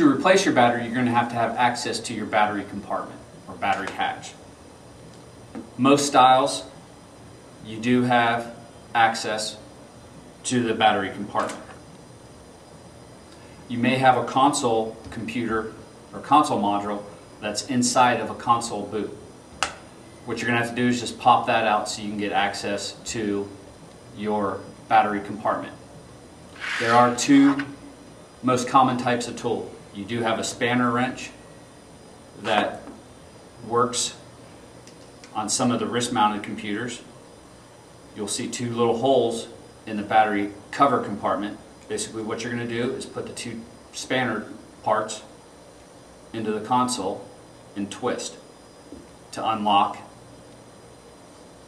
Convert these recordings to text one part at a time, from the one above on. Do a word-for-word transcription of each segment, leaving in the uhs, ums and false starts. To replace your battery, you're going to have to have access to your battery compartment or battery hatch. Most styles, you do have access to the battery compartment. You may have a console computer or console module that's inside of a console boot. What you're going to have to do is just pop that out so you can get access to your battery compartment. There are two most common types of tool. You do have a spanner wrench that works on some of the wrist-mounted computers. You'll see two little holes in the battery cover compartment. Basically what you're going to do is put the two spanner parts into the console and twist to unlock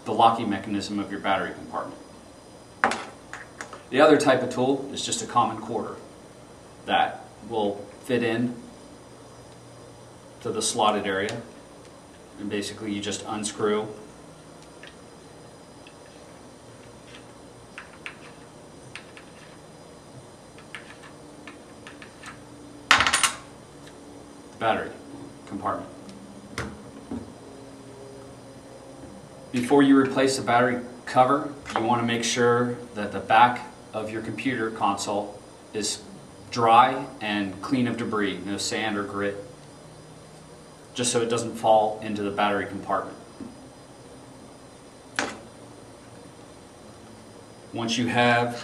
the locking mechanism of your battery compartment. The other type of tool is just a common quarter that will fit in to the slotted area, and basically you just unscrew the battery compartment. Before you replace the battery cover, you want to make sure that the back of your computer console is dry and clean of debris, no sand or grit, just so it doesn't fall into the battery compartment. Once you have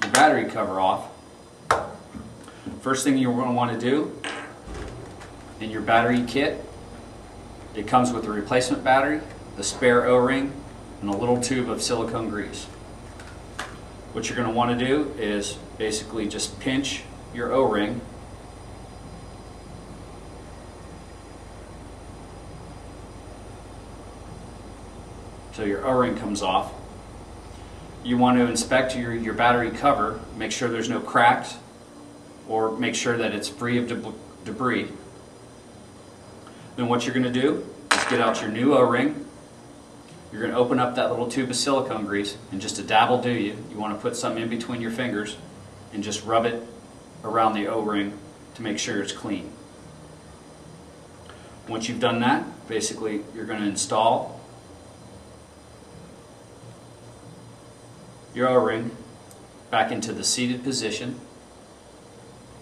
the battery cover off, first thing you're going to want to do in your battery kit, it comes with a replacement battery, the spare O-ring, and a little tube of silicone grease. What you're going to want to do is basically just pinch your O-ring so your O-ring comes off. You want to inspect your, your battery cover, make sure there's no cracks, or make sure that it's free of de- debris. Then what you're going to do is get out your new O-ring. You're going to open up that little tube of silicone grease, and just a dabble do you, you want to put some in between your fingers and just rub it around the O-ring to make sure it's clean. Once you've done that, basically you're going to install your O-ring back into the seated position,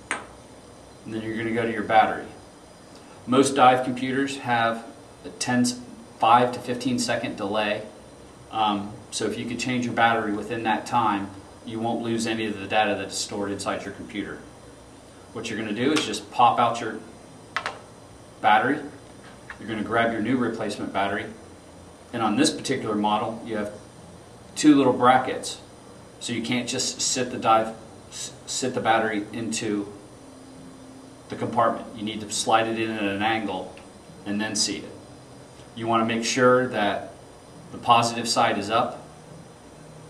and then you're going to go to your battery. Most dive computers have a ten five to fifteen second delay, um, so if you could change your battery within that time, you won't lose any of the data that is stored inside your computer. What you're going to do is just pop out your battery, you're going to grab your new replacement battery, and on this particular model you have two little brackets, so you can't just sit the dive, sit the battery into the compartment. You need to slide it in at an angle and then seat it. You want to make sure that the positive side is up,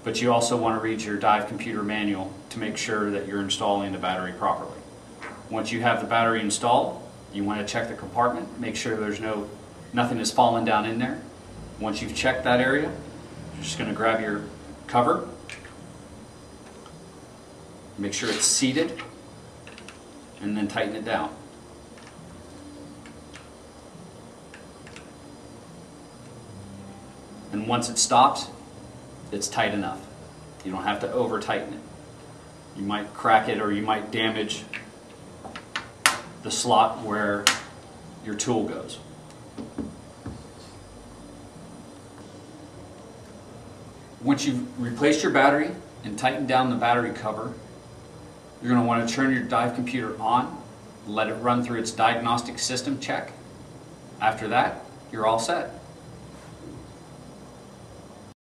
but you also want to read your dive computer manual to make sure that you're installing the battery properly. Once you have the battery installed, you want to check the compartment, make sure there's no, nothing is falling down in there. Once you've checked that area, you're just going to grab your cover, make sure it's seated, and then tighten it down. And once it stops, it's tight enough. You don't have to over tighten it. You might crack it, or you might damage the slot where your tool goes. Once you've replaced your battery and tightened down the battery cover, you're going to want to turn your dive computer on, let it run through its diagnostic system check. After that, you're all set.